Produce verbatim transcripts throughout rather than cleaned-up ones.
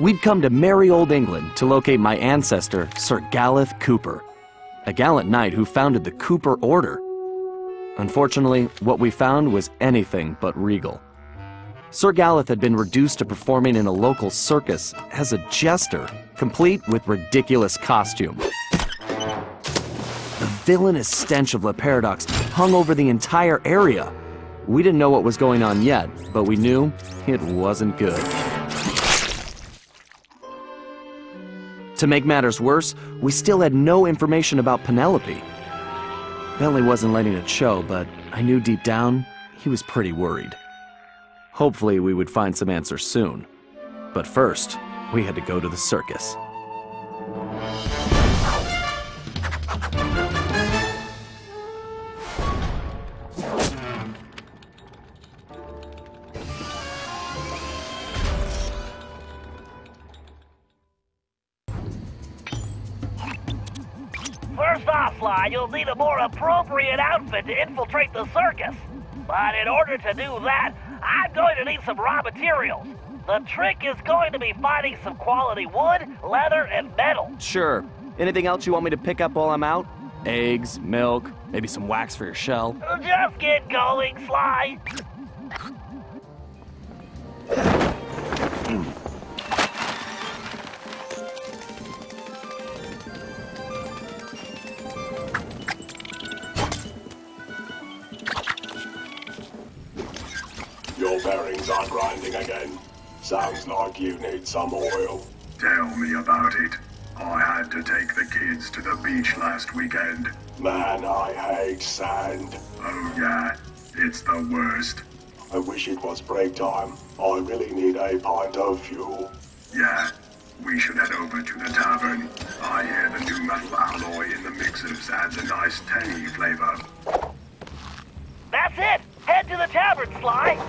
we'd come to merry old England to locate my ancestor, Sir Galleth Cooper, a gallant knight who founded the Cooper Order. Unfortunately, what we found was anything but regal. Sir Galleth had been reduced to performing in a local circus as a jester, complete with ridiculous costume. The villainous stench of Le Paradox hung over the entire area. We didn't know what was going on yet, but we knew it wasn't good. To make matters worse, we still had no information about Penelope. Bentley wasn't letting it show, but I knew deep down he was pretty worried. Hopefully we would find some answers soon. But first, we had to go to the circus. You'll need a more appropriate outfit to infiltrate the circus. But in order to do that, I'm going to need some raw materials. The trick is going to be finding some quality wood, leather, and metal. Sure. Anything else you want me to pick up while I'm out? Eggs, milk, maybe some wax for your shell. Just get going, Sly. Your bearings are grinding again. Sounds like you need some oil. Tell me about it. I had to take the kids to the beach last weekend. Man, I hate sand. Oh yeah, it's the worst. I wish it was break time. I really need a pint of fuel. Yeah, we should head over to the tavern. I hear the new metal alloy in the mix-ups adds a nice tangy flavor. That's it! Head to the tavern, Sly!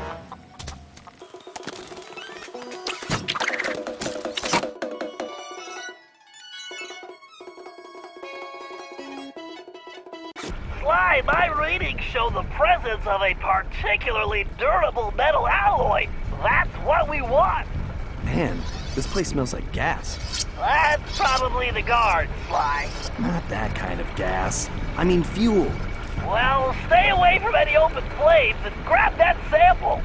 Sly, my readings show the presence of a particularly durable metal alloy. That's what we want. Man, this place smells like gas. That's probably the guard, Sly. Not that kind of gas. I mean fuel. Well, stay away from any open flames and grab that sample.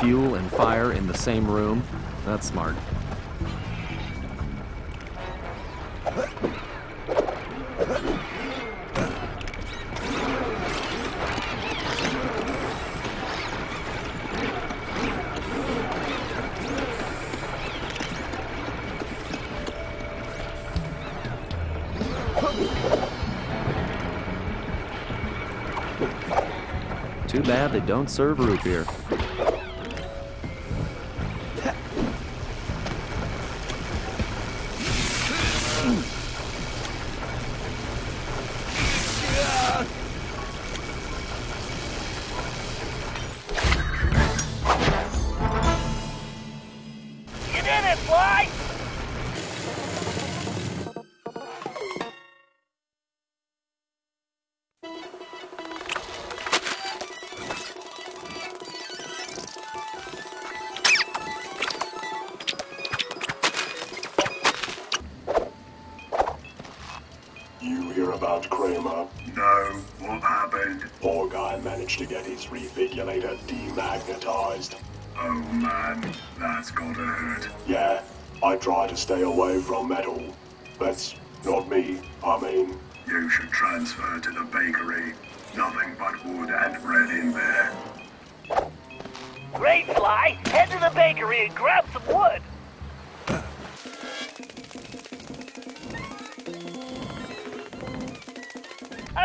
Fuel and fire in the same room? That's smart. Too bad they don't serve root beer. About Kramer? No, what happened? Poor guy managed to get his regulator demagnetized. Oh man, that's gotta hurt. Yeah, I try to stay away from metal. That's not me, I mean. You should transfer to the bakery. Nothing but wood and bread in there. Great, Sly! Head to the bakery and grab some wood!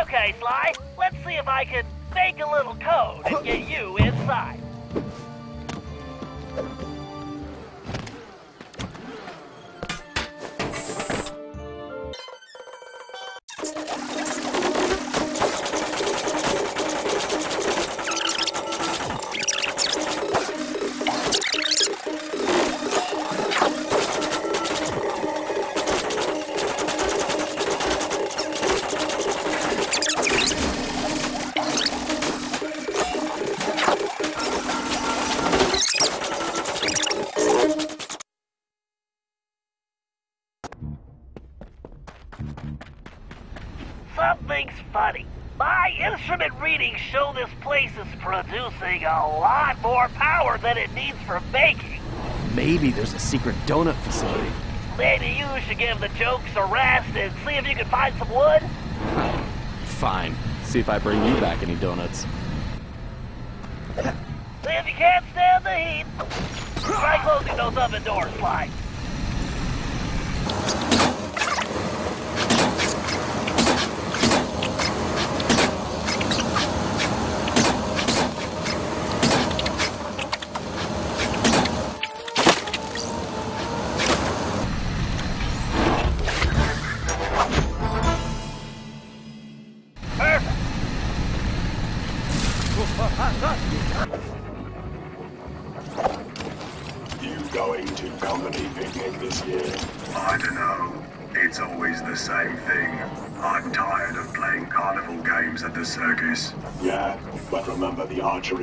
Okay, Sly, let's see if I can fake a little code and get you inside. things funny. My instrument readings show this place is producing a lot more power than it needs for baking. Maybe there's a secret donut facility. Maybe you should give the jokes a rest and see if you can find some wood. Fine. See if I bring you back any donuts. See if you can't stand the heat. Try closing those oven doors, Sly.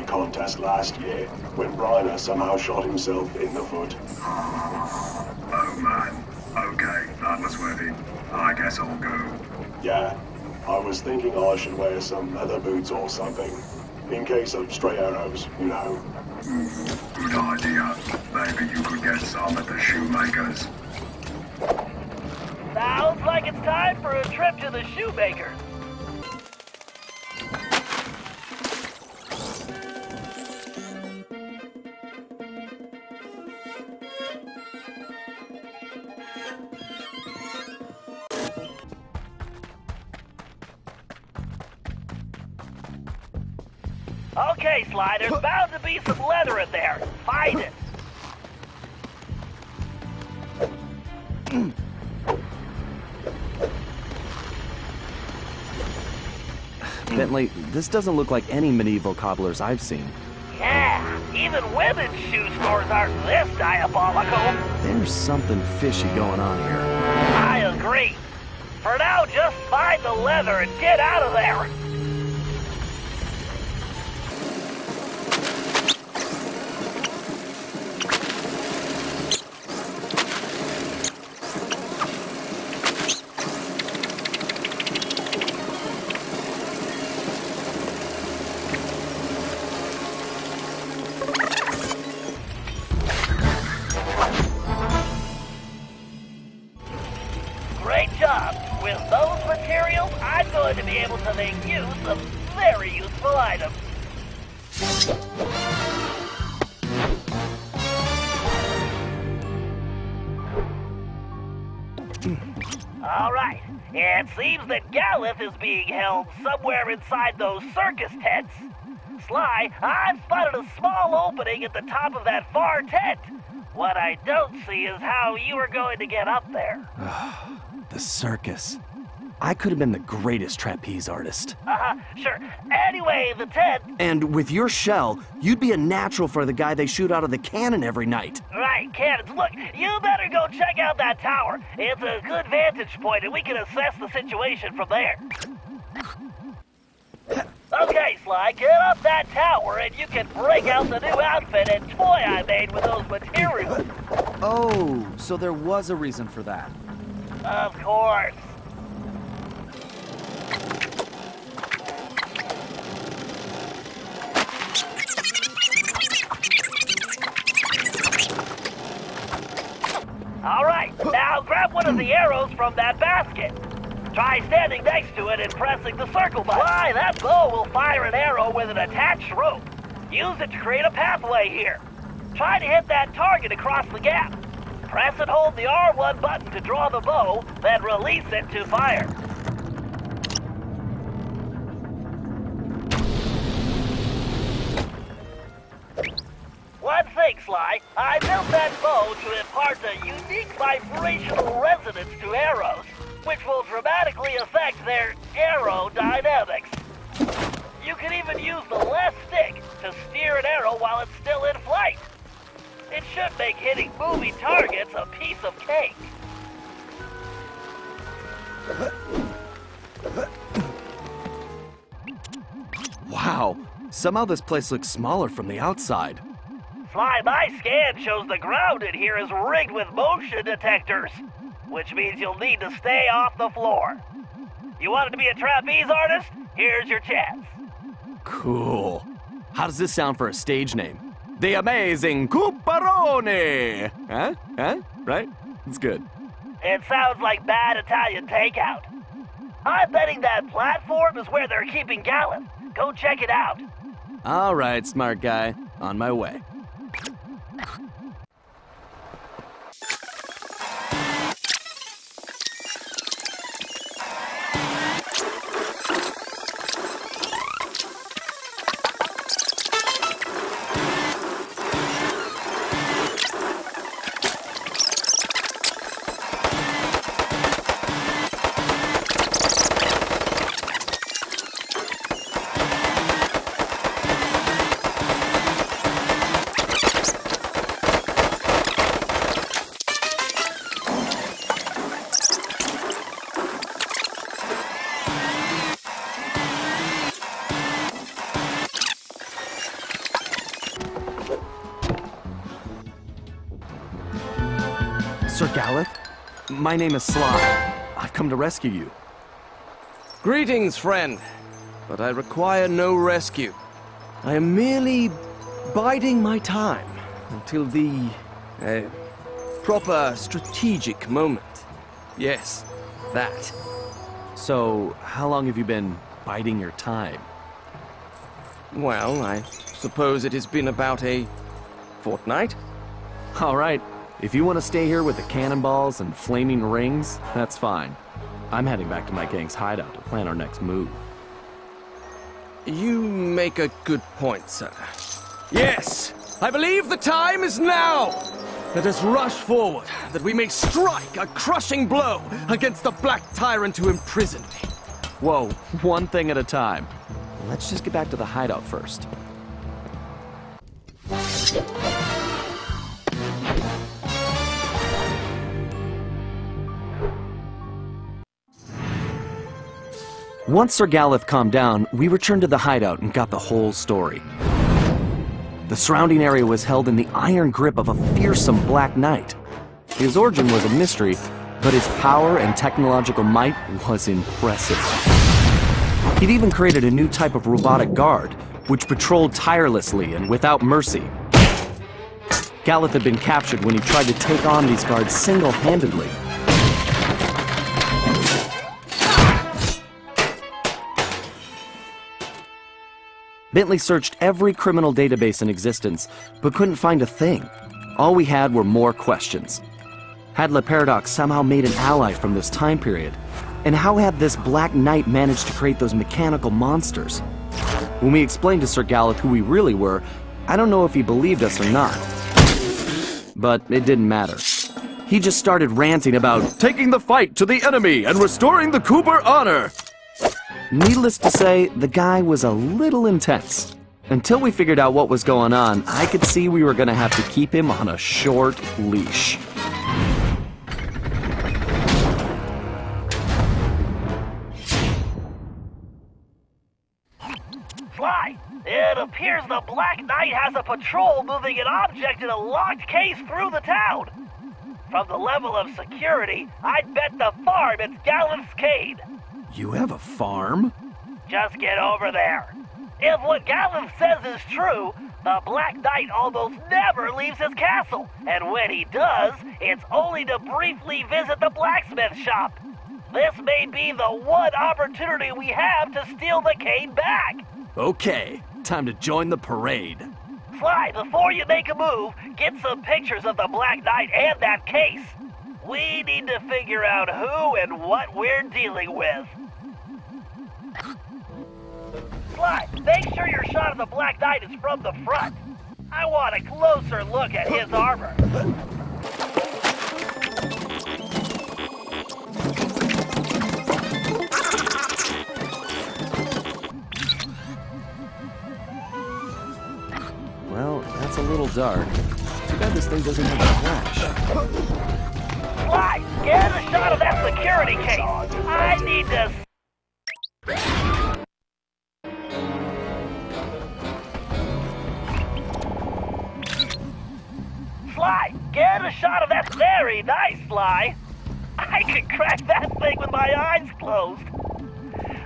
Contest last year when Bryner somehow shot himself in the foot. Oh man, okay, that was worth it. I guess I'll go. Yeah, I was thinking I should wear some leather boots or something, in case of stray arrows, you know. Mm, good idea. Maybe you could get some at the shoemaker's. Sounds like it's time for a trip to the shoemaker's. Okay, Sly, there's bound to be some leather in there. Find it. Bentley, this doesn't look like any medieval cobblers I've seen. Yeah, even women's shoe stores aren't this diabolical. There's something fishy going on here. I agree. For now, just find the leather and get out of there. Is being held somewhere inside those circus tents. Sly, I've spotted a small opening at the top of that far tent. What I don't see is how you are going to get up there. The circus. I could have been the greatest trapeze artist. Uh-huh, sure. Anyway, the tent... And with your shell, you'd be a natural for the guy they shoot out of the cannon every night. Right, cannons. Look, you better go check out that tower. It's a good vantage point, and we can assess the situation from there. Okay, Sly, get up that tower, and you can break out the new outfit and toy I made with those materials. Oh, so there was a reason for that. Of course. All right, now grab one of the arrows from that basket. Try standing next to it and pressing the circle button. Why, that bow will fire an arrow with an attached rope. Use it to create a pathway here. Try to hit that target across the gap. Press and hold the R one button to draw the bow, then release it to fire. One thing, Sly, I built that bow to impart a unique vibrational resonance to arrows, which will dramatically affect their aerodynamics. You can even use the left stick to steer an arrow while it's still in flight. It should make hitting moving targets a piece of cake. Wow, somehow this place looks smaller from the outside. Sly, my scan shows the ground in here is rigged with motion detectors, which means you'll need to stay off the floor. You wanted to be a trapeze artist? Here's your chance. Cool. How does this sound for a stage name? The Amazing Cooperone! Huh? Huh? Right? It's good. It sounds like bad Italian takeout. I'm betting that platform is where they're keeping Galleth. Go check it out. All right, smart guy. On my way. Sir Galleth, my name is Sly. I've come to rescue you. Greetings, friend. But I require no rescue. I am merely biding my time until the uh, proper strategic moment. Yes, that. So, how long have you been biding your time? Well, I suppose it has been about a fortnight. All right. If you want to stay here with the cannonballs and flaming rings, that's fine. I'm heading back to my gang's hideout to plan our next move. You make a good point, sir. Yes! I believe the time is now! Let us rush forward, that we may strike a crushing blow against the black tyrant who imprisoned me. Whoa, one thing at a time. Let's just get back to the hideout first. Once Sir Galleth calmed down, we returned to the hideout and got the whole story. The surrounding area was held in the iron grip of a fearsome black knight. His origin was a mystery, but his power and technological might was impressive. He'd even created a new type of robotic guard, which patrolled tirelessly and without mercy. Galleth had been captured when he tried to take on these guards single-handedly. Bentley searched every criminal database in existence, but couldn't find a thing. All we had were more questions. Had Le Paradox somehow made an ally from this time period? And how had this Black Knight managed to create those mechanical monsters? When we explained to Sir Galleth who we really were, I don't know if he believed us or not. But it didn't matter. He just started ranting about taking the fight to the enemy and restoring the Cooper honor. Needless to say, the guy was a little intense. Until we figured out what was going on, I could see we were going to have to keep him on a short leash. Sly, it appears the Black Knight has a patrol moving an object in a locked case through the town. From the level of security, I'd bet the farm it's Galleth's cave. You have a farm? Just get over there. If what Galleth says is true, the Black Knight almost never leaves his castle. And when he does, it's only to briefly visit the blacksmith shop. This may be the one opportunity we have to steal the cane back. Okay, time to join the parade. Sly, before you make a move, get some pictures of the Black Knight and that case. We need to figure out who and what we're dealing with. Sly, make sure your shot of the Black Knight is from the front. I want a closer look at his armor. Well, that's a little dark. Too bad this thing doesn't have a flash. Sly, get a shot of that security case! I need this! Sly, get a shot of that! Very nice, Sly! I could crack that thing with my eyes closed!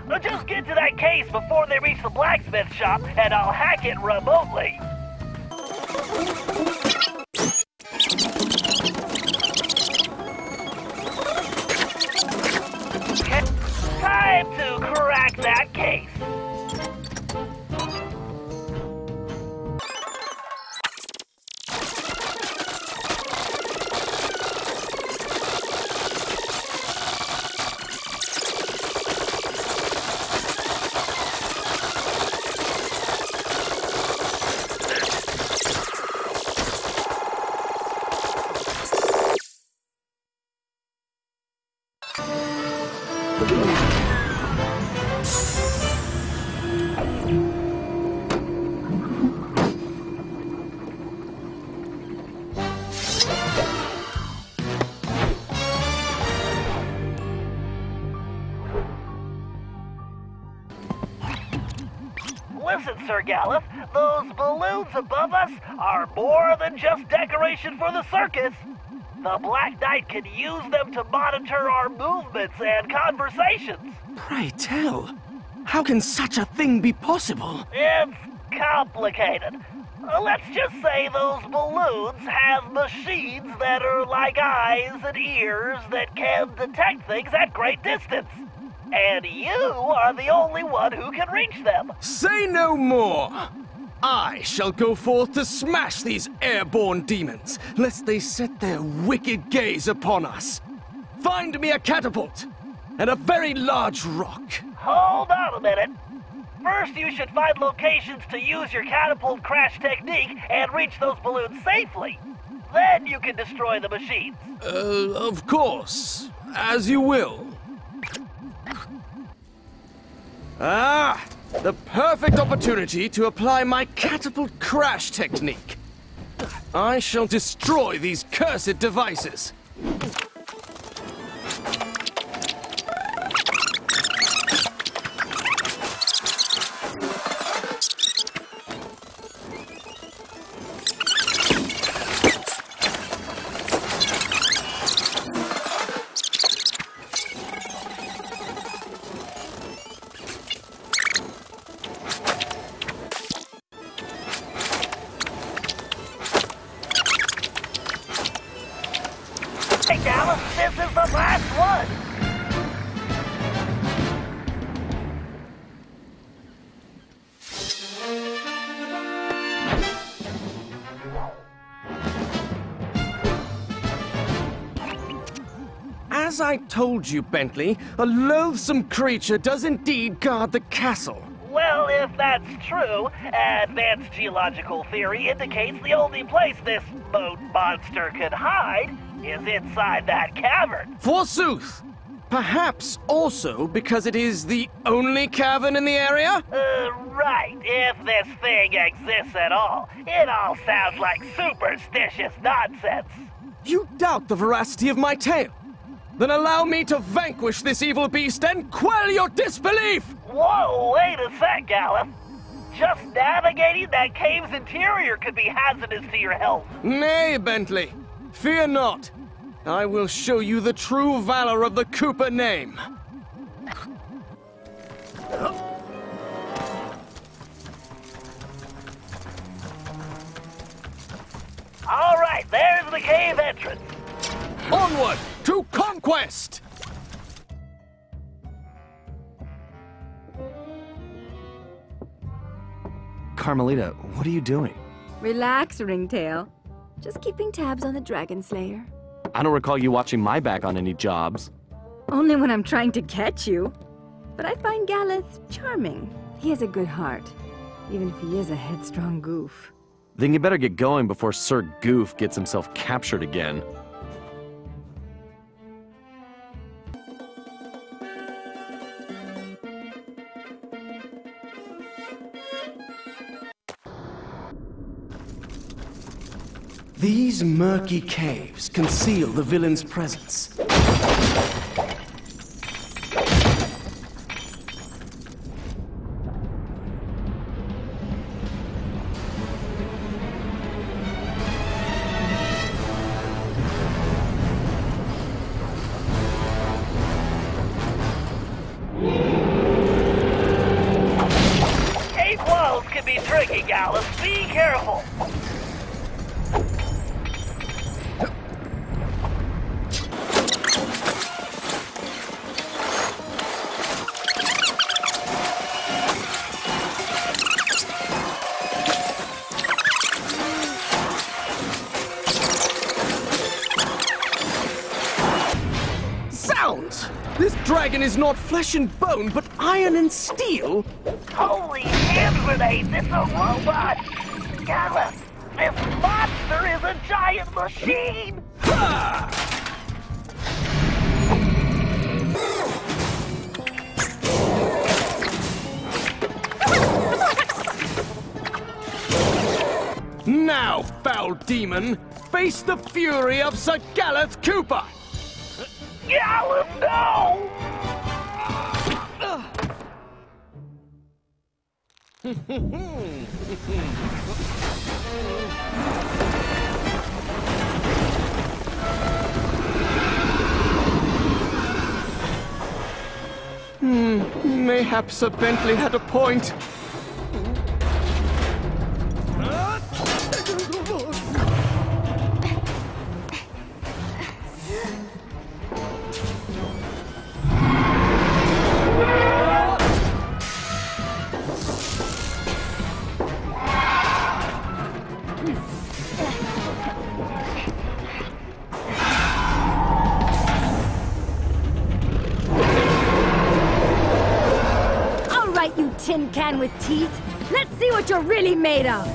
But just get to that case before they reach the blacksmith shop, and I'll hack it remotely. Time to crack that case. Sir Galleth, those balloons above us are more than just decoration for the circus. The Black Knight can use them to monitor our movements and conversations. Pray tell, how can such a thing be possible? It's complicated. Let's just say those balloons have machines that are like eyes and ears that can detect things at great distance. And you are the only one who can reach them. Say no more! I shall go forth to smash these airborne demons, lest they set their wicked gaze upon us. Find me a catapult, and a very large rock. Hold on a minute. First, you should find locations to use your catapult crash technique and reach those balloons safely. Then you can destroy the machines. Uh, of course. As you will. Ah, the perfect opportunity to apply my catapult crash technique. I shall destroy these cursed devices. As I told you, Bentley, a loathsome creature does indeed guard the castle. Well, if that's true, advanced geological theory indicates the only place this boat monster could hide is inside that cavern. Forsooth! Perhaps also because it is the only cavern in the area? Uh, right. If this thing exists at all, it all sounds like superstitious nonsense. You doubt the veracity of my tale. Then allow me to vanquish this evil beast and quell your disbelief! Whoa, wait a sec, Galleth. Just navigating that cave's interior could be hazardous to your health. Nay, Bentley. Fear not. I will show you the true valor of the Cooper name. All right, there's the cave entrance. Onward to conquest! Carmelita, what are you doing? Relax, Ringtail. Just keeping tabs on the Dragon Slayer. I don't recall you watching my back on any jobs. Only when I'm trying to catch you. But I find Galleth charming. He has a good heart, even if he is a headstrong goof. Then you better get going before Sir Goof gets himself captured again. These murky caves conceal the villain's presence. could be tricky, Gallus. Be careful. Dragon is not flesh and bone, but iron and steel. Holy hand grenades, it's a robot! Gallus, this monster is a giant machine! Ha! Now, foul demon, face the fury of Sir Galleth Cooper! Gallus, no! Hmm, mayhaps Sir Bentley had a point. Tin can with teeth? Let's see what you're really made of!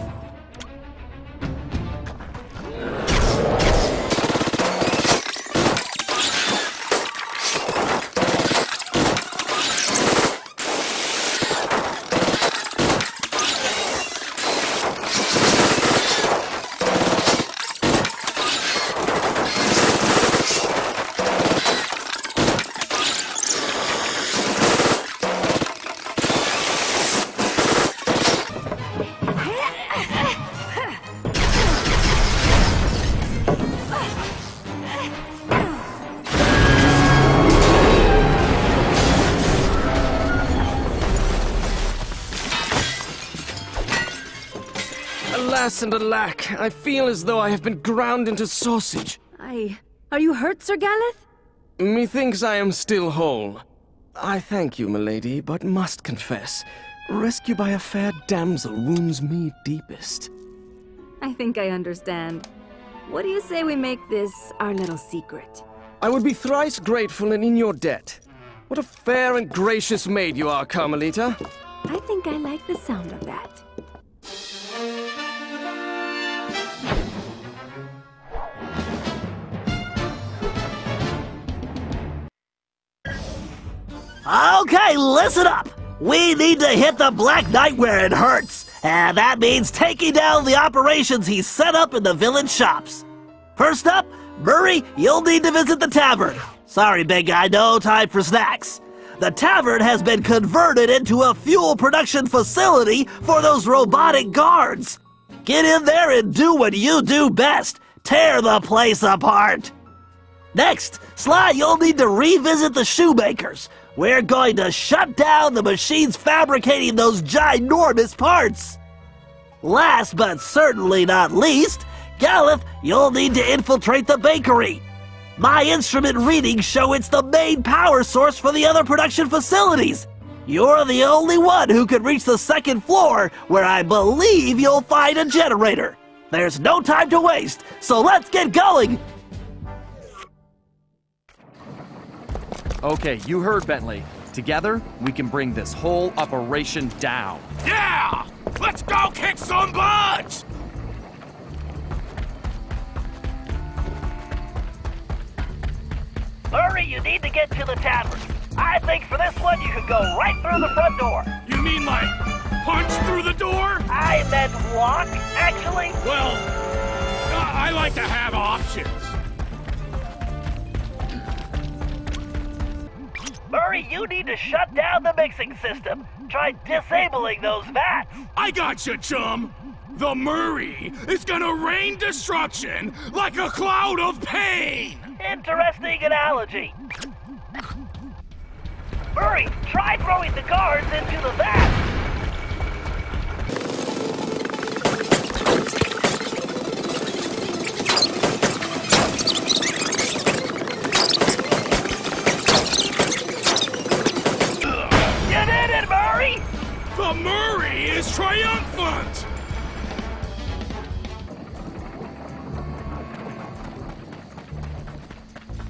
Alas and alack, I feel as though I have been ground into sausage. I... Are you hurt, Sir Galleth? Methinks I am still whole. I thank you, milady, but must confess, rescue by a fair damsel wounds me deepest. I think I understand. What do you say we make this our little secret? I would be thrice grateful and in your debt. What a fair and gracious maid you are, Carmelita. I think I like the sound of that. Okay, listen up! We need to hit the Black Knight where it hurts, and that means taking down the operations he's set up in the village shops. First up, Murray, you'll need to visit the tavern. Sorry, big guy, no time for snacks. The tavern has been converted into a fuel production facility for those robotic guards. Get in there and do what you do best. Tear the place apart. Next, Sly, you'll need to revisit the shoemakers. We're going to shut down the machines fabricating those ginormous parts! Last but certainly not least, Galleth, you'll need to infiltrate the bakery. My instrument readings show it's the main power source for the other production facilities. You're the only one who can reach the second floor, where I believe you'll find a generator. There's no time to waste, so let's get going! Okay, you heard, Bentley. Together, we can bring this whole operation down. Yeah! Let's go kick some butt! Murray, you need to get to the tavern. I think for this one, you could go right through the front door. You mean, like, punch through the door? I meant walk, actually. Well, I like to have options. Murray, you need to shut down the mixing system. Try disabling those vats. I gotcha, chum. The Murray is gonna rain destruction like a cloud of pain. Interesting analogy. Murray, try throwing the guards into the vats. The Murray is triumphant!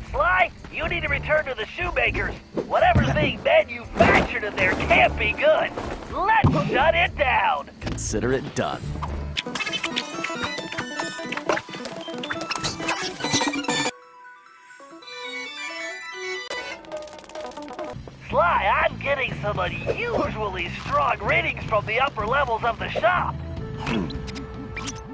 Sly, you need to return to the shoemakers. Whatever's being manufactured in there can't be good. Let's shut it down. Consider it done. Sly, I'm getting some unusually strong readings from the upper levels of the shop.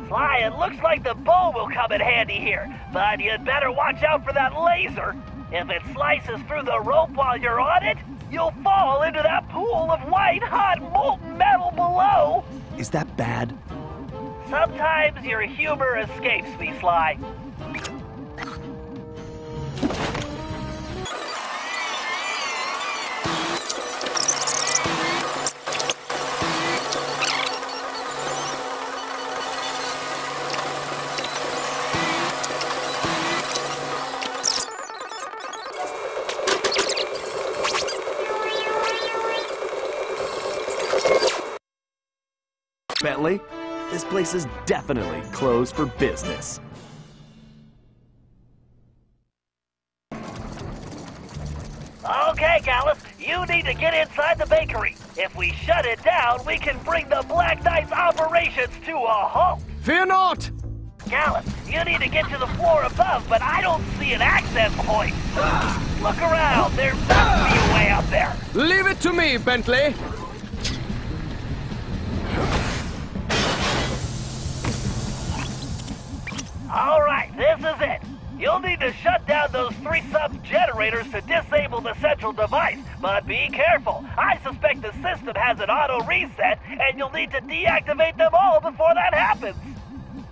Sly, it looks like the bow will come in handy here, but you'd better watch out for that laser. If it slices through the rope while you're on it, you'll fall into that pool of white-hot molten metal below. Is that bad? Sometimes your humor escapes me, Sly. Bentley, this place is definitely closed for business. Okay, Galleth, you need to get inside the bakery. If we shut it down, we can bring the Black Knight's operations to a halt. Fear not! Galleth, you need to get to the floor above, but I don't see an access point. Look around, there must be a way up there. Leave it to me, Bentley. All right, this is it. You'll need to shut down those three sub-generators to disable the central device, but be careful. I suspect the system has an auto-reset, and you'll need to deactivate them all before that happens.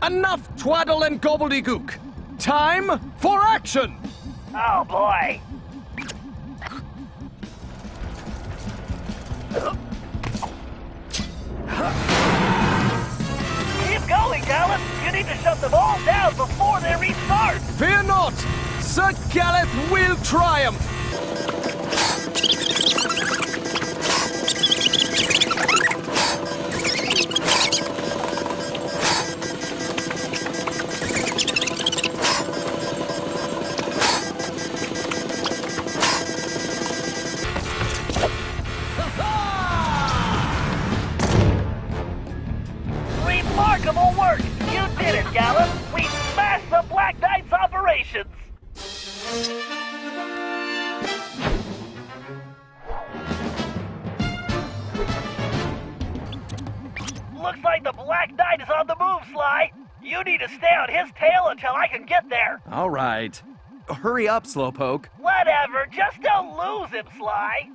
Enough twaddle and gobbledygook. Time for action! Oh, boy. Keep going, Dallas. You need to shut them all down before they restart! Fear not! Sir Galleth will triumph! Remarkable work! You did it, Galleth! We smashed the Black Knight's operations! Looks like the Black Knight is on the move, Sly! You need to stay on his tail until I can get there! All right. Hurry up, Slowpoke. Whatever, just don't lose him, Sly!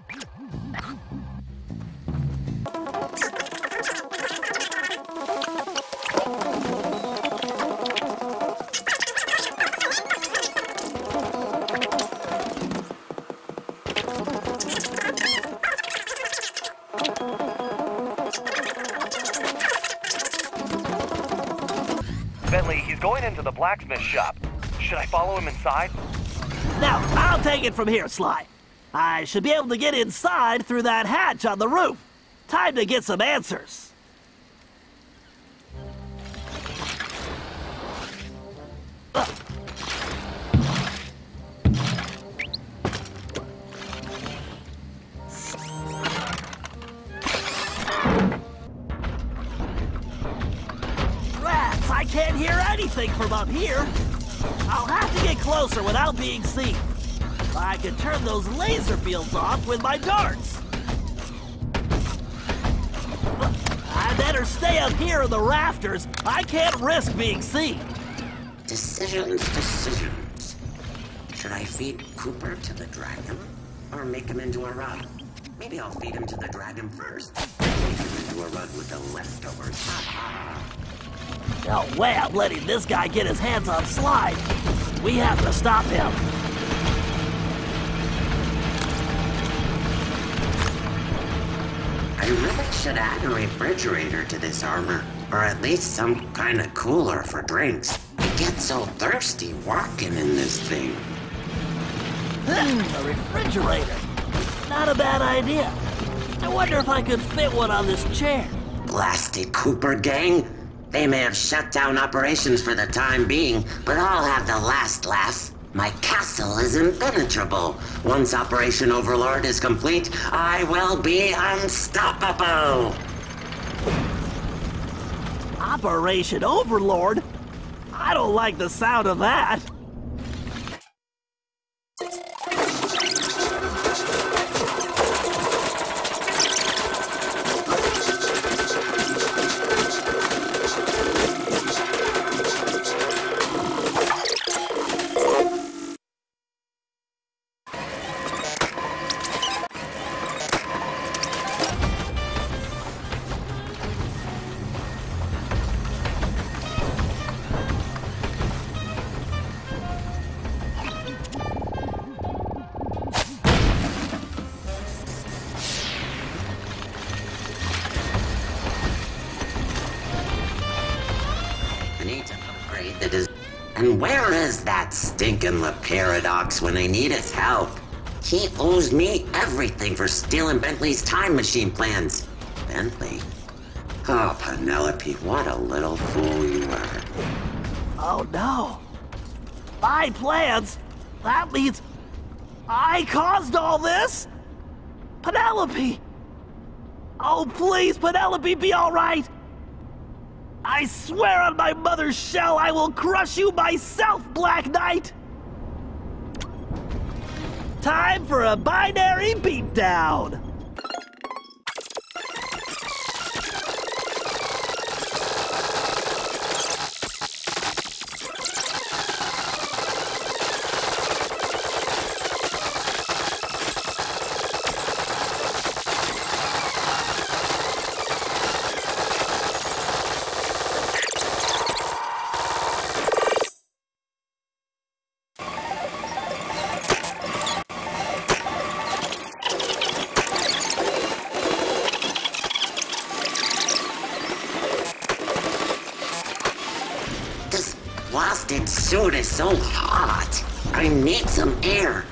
Bentley, he's going into the blacksmith shop. Should I follow him inside? No, I'll take it from here, Sly. I should be able to get inside through that hatch on the roof. Time to get some answers. Ugh. Rats, I can't hear anything from up here. I'll have to get closer without being seen. I can turn those laser fields off with my darts. I better stay up here in the rafters. I can't risk being seen. Decisions, decisions. Should I feed Cooper to the dragon, or make him into a rod? Maybe I'll feed him to the dragon first, then make him into a rod with the leftovers. No way I'm letting this guy get his hands on Sly. We have to stop him. I really should add a refrigerator to this armor, or at least some kind of cooler for drinks. I get so thirsty walking in this thing. A refrigerator? Not a bad idea. I wonder if I could fit one on this chair. Blasted Cooper gang. They may have shut down operations for the time being, but I'll have the last laugh. My castle is impenetrable. Once Operation Overlord is complete, I will be unstoppable. Operation Overlord? I don't like the sound of that. Stinking Le Paradox when I need his help. He owes me everything for stealing Bentley's time machine plans. Bentley? Oh, Penelope, what a little fool you were. Oh no. My plans? That means I caused all this? Penelope! Oh please, Penelope, be alright! I swear on my mother's shell, I will crush you myself, Black Knight! Time for a binary beatdown! Dude, it's so hot. I need some air.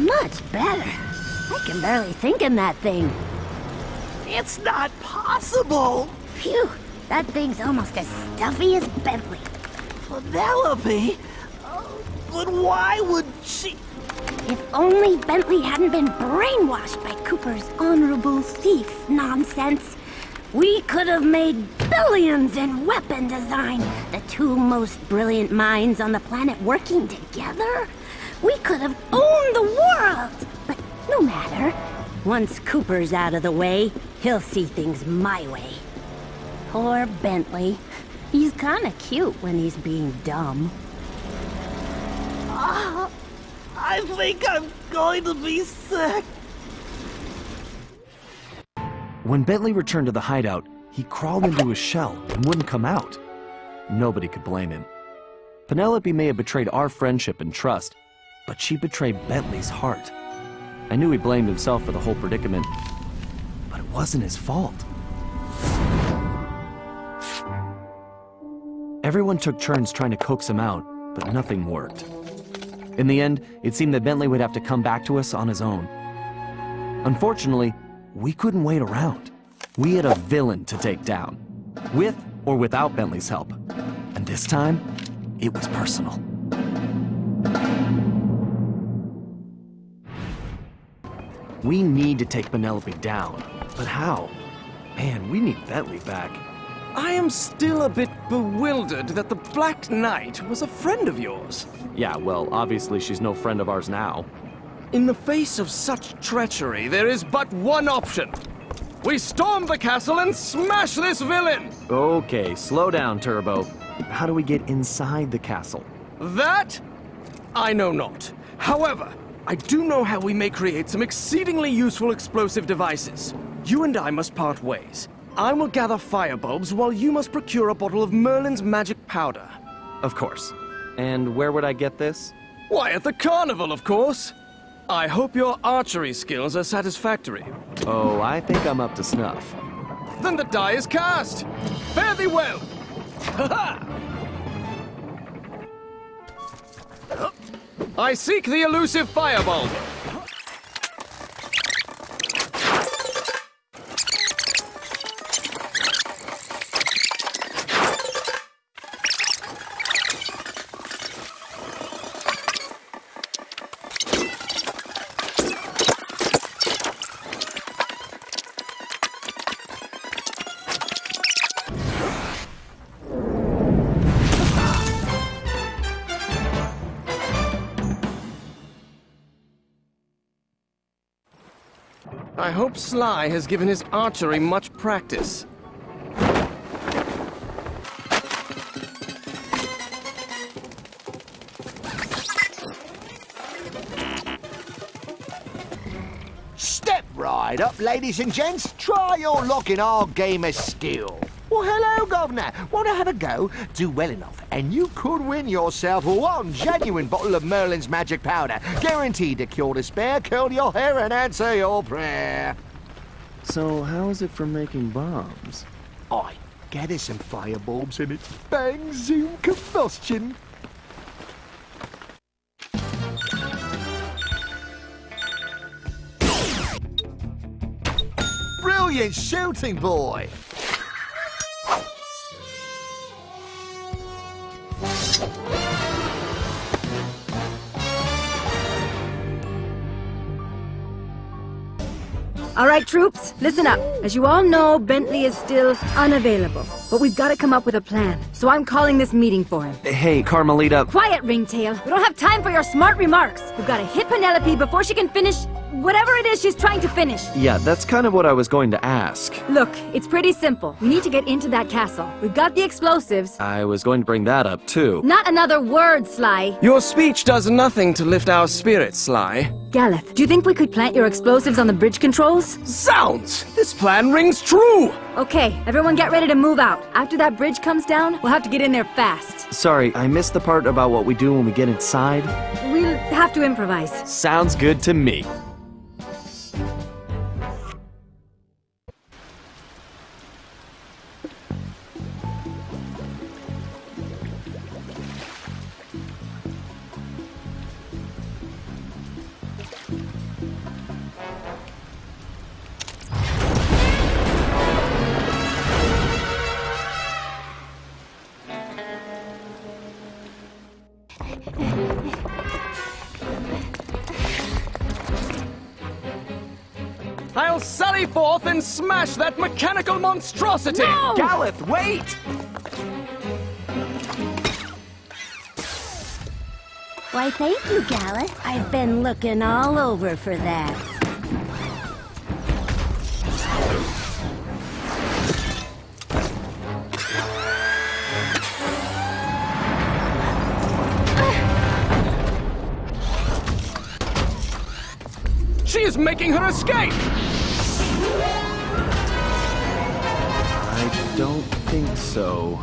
Much better. I can barely think in that thing. It's not possible. Phew, that thing's almost as stuffy as Bentley. Penelope? Oh, but why would she... If only Bentley hadn't been brainwashed by Cooper's honorable thief nonsense. We could have made billions in weapon design. The two most brilliant minds on the planet working together. We could have owned the world. But no matter. Once Cooper's out of the way, he'll see things my way. Poor Bentley. He's kinda cute when he's being dumb. Uh, I think I'm going to be sick. When Bentley returned to the hideout, he crawled into his shell and wouldn't come out. Nobody could blame him. Penelope may have betrayed our friendship and trust, but she betrayed Bentley's heart. I knew he blamed himself for the whole predicament, but it wasn't his fault. Everyone took turns trying to coax him out, but nothing worked. In the end, it seemed that Bentley would have to come back to us on his own. Unfortunately, we couldn't wait around. We had a villain to take down, with or without Bentley's help. And this time, it was personal. We need to take Penelope down, but how? Man, we need Bentley back. I am still a bit bewildered that the Black Knight was a friend of yours. Yeah, well, obviously she's no friend of ours now. In the face of such treachery, there is but one option. We storm the castle and smash this villain! Okay, slow down, Turbo. How do we get inside the castle? That? I know not. However, I do know how we may create some exceedingly useful explosive devices. You and I must part ways. I will gather firebulbs while you must procure a bottle of Merlin's Magic Powder. Of course. And where would I get this? Why, at the carnival, of course! I hope your archery skills are satisfactory. Oh, I think I'm up to snuff. Then the die is cast! Fare thee well! Ha ha! I seek the elusive fireball. I hope Sly has given his archery much practice. Step right up, ladies and gents. Try your luck in our game of skill. Well, hello, Governor. Want to have a go? Do well enough, and you could win yourself one genuine bottle of Merlin's Magic Powder, guaranteed to cure despair, curl your hair, and answer your prayer. So, how is it for making bombs? I gather some fireballs in it. Bang, zoom, combustion. Brilliant shooting, boy. All right, troops, listen up. As you all know, Bentley is still unavailable. But we've got to come up with a plan, so I'm calling this meeting for him. Hey, Carmelita. Quiet, Ringtail. We don't have time for your smart remarks. We've got to hit Penelope before she can finish whatever it is she's trying to finish. Yeah, that's kind of what I was going to ask. Look, it's pretty simple. We need to get into that castle. We've got the explosives. I was going to bring that up, too. Not another word, Sly. Your speech does nothing to lift our spirits, Sly. Galleth, do you think we could plant your explosives on the bridge controls? Sounds! This plan rings true! Okay, everyone get ready to move out. After that bridge comes down, we'll have to get in there fast. Sorry, I missed the part about what we do when we get inside. We'll have to improvise. Sounds good to me. I'll sally forth and smash that mechanical monstrosity! No! Galleth, wait! Why, thank you, Galleth. I've been looking all over for that. She is making her escape! I don't think so.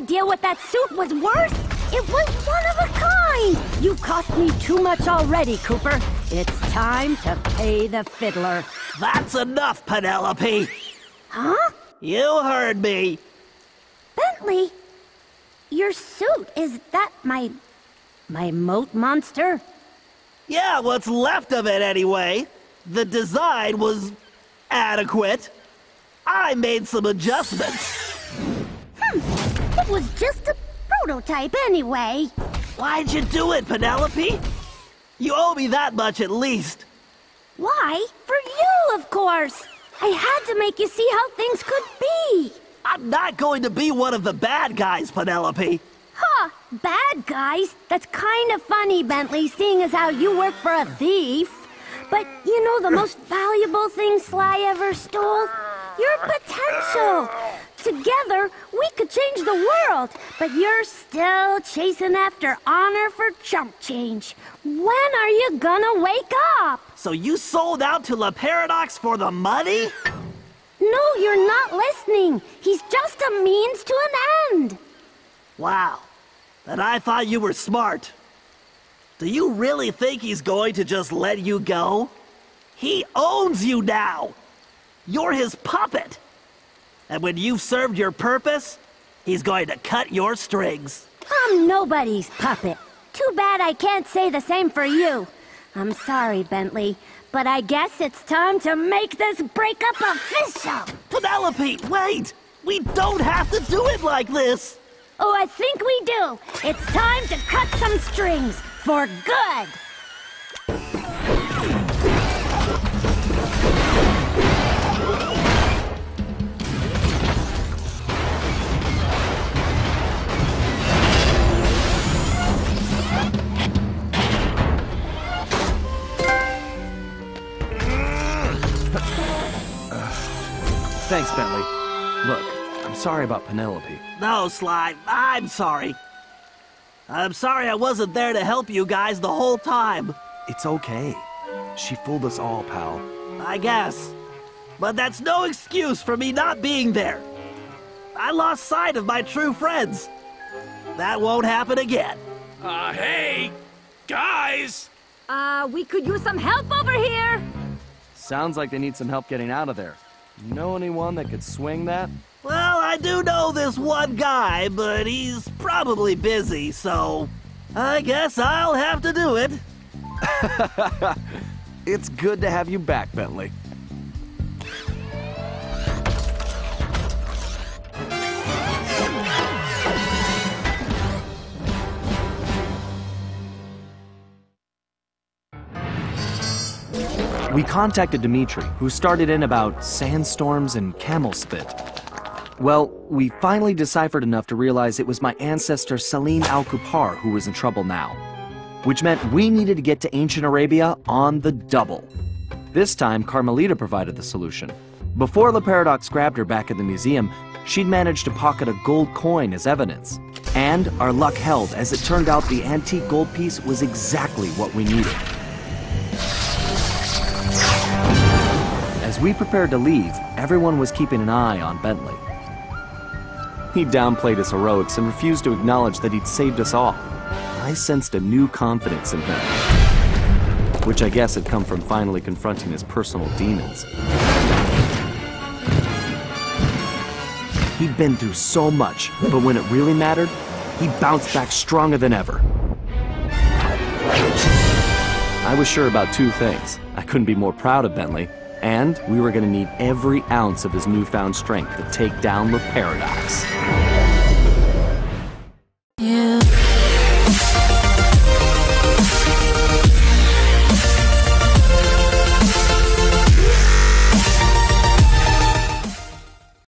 Idea what that suit was worth? It was one of a kind! You cost me too much already, Cooper. It's time to pay the fiddler. That's enough, Penelope. Huh? You heard me. Bentley, your suit, is that my... my moat monster? Yeah, what's left of it anyway. The design was adequate. I made some adjustments. Hmm, it was just a prototype anyway. Why'd you do it, Penelope? You owe me that much at least. Why? For you, of course. I had to make you see how things could be. I'm not going to be one of the bad guys, Penelope. Huh, bad guys? That's kind of funny, Bentley, seeing as how you work for a thief. But you know the most valuable thing Sly ever stole? Your potential. Together, we could change the world, but you're still chasing after honor for chump change. When are you gonna wake up? So you sold out to Le Paradox for the money? No, you're not listening. He's just a means to an end. Wow. Then I thought you were smart. Do you really think he's going to just let you go? He owns you now. You're his puppet. And when you've served your purpose, he's going to cut your strings. I'm nobody's puppet. Too bad I can't say the same for you. I'm sorry, Bentley, but I guess it's time to make this breakup official. Penelope, wait! We don't have to do it like this! Oh, I think we do. It's time to cut some strings for good. Thanks, Bentley. Look, I'm sorry about Penelope. No, Sly, I'm sorry. I'm sorry I wasn't there to help you guys the whole time. It's okay. She fooled us all, pal. I guess. But that's no excuse for me not being there. I lost sight of my true friends. That won't happen again. Uh, hey! Guys! Uh, we could use some help over here! Sounds like they need some help getting out of there. Know anyone that could swing that? Well, I do know this one guy, but he's probably busy, so I guess I'll have to do it. It's good to have you back, Bentley. We contacted Dimitri, who started in about sandstorms and camel spit. Well, we finally deciphered enough to realize it was my ancestor Salim Al-Kupar who was in trouble now, which meant we needed to get to ancient Arabia on the double. This time, Carmelita provided the solution. Before Le Paradox grabbed her back at the museum, she'd managed to pocket a gold coin as evidence. And our luck held, as it turned out the antique gold piece was exactly what we needed. As we prepared to leave, everyone was keeping an eye on Bentley. He downplayed his heroics and refused to acknowledge that he'd saved us all. I sensed a new confidence in him, which I guess had come from finally confronting his personal demons. He'd been through so much, but when it really mattered, he bounced back stronger than ever. I was sure about two things. I couldn't be more proud of Bentley, and we were going to need every ounce of his newfound strength to take down Le Paradox.